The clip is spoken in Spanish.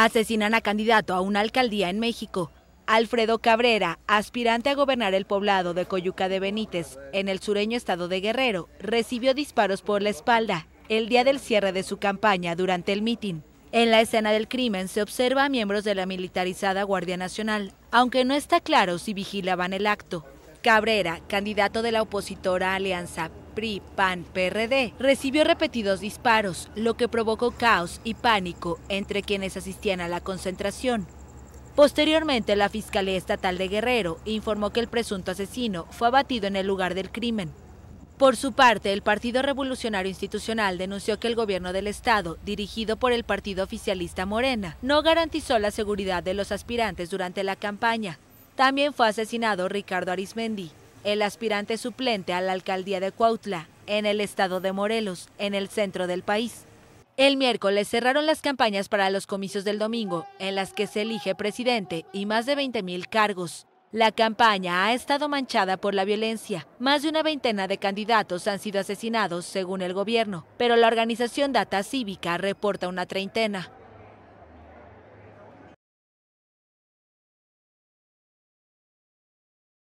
Asesinan a candidato a una alcaldía en México. Alfredo Cabrera, aspirante a gobernar el poblado de Coyuca de Benítez, en el sureño estado de Guerrero, recibió disparos por la espalda el día del cierre de su campaña durante el mitin. En la escena del crimen se observa a miembros de la militarizada Guardia Nacional, aunque no está claro si vigilaban el acto. Cabrera, candidato de la opositora alianza PRI-PAN-PRD, recibió repetidos disparos, lo que provocó caos y pánico entre quienes asistían a la concentración. Posteriormente, la Fiscalía Estatal de Guerrero informó que el presunto asesino fue abatido en el lugar del crimen. Por su parte, el Partido Revolucionario Institucional denunció que el gobierno del Estado, dirigido por el partido oficialista Morena, no garantizó la seguridad de los aspirantes durante la campaña. También fue asesinado Ricardo Arismendi, el aspirante suplente a la alcaldía de Cuautla, en el estado de Morelos, en el centro del país. El miércoles cerraron las campañas para los comicios del domingo, en las que se elige presidente y más de 20,000 cargos. La campaña ha estado manchada por la violencia. Más de una veintena de candidatos han sido asesinados, según el gobierno, pero la organización Data Cívica reporta una treintena.